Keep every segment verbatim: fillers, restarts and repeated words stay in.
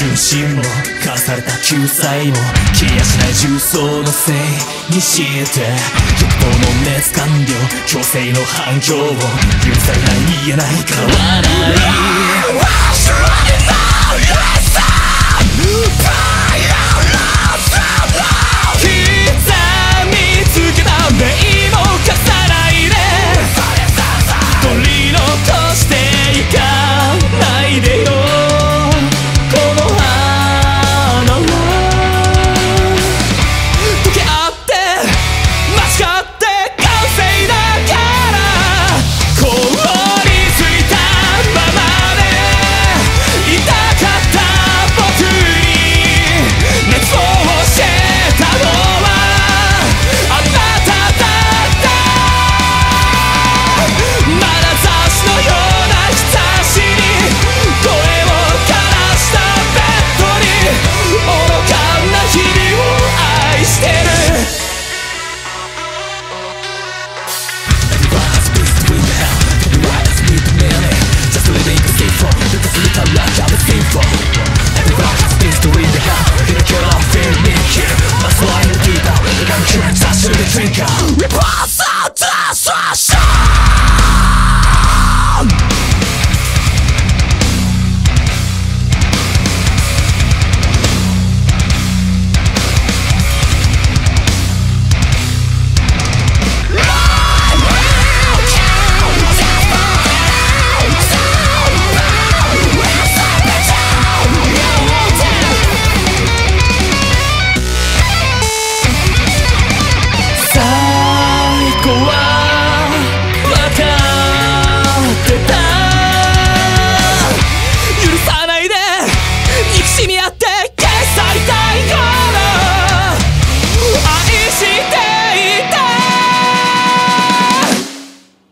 純真も課された救済も消えやしない重曹のせいにして欲望の熱感情強制の反響を許されない言えない変わらない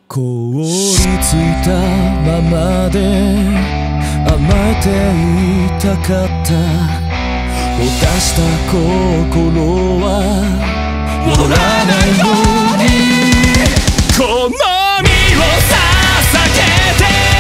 凍りついたままで甘えていたかった落とした心は戻らないようにこの身を捧げて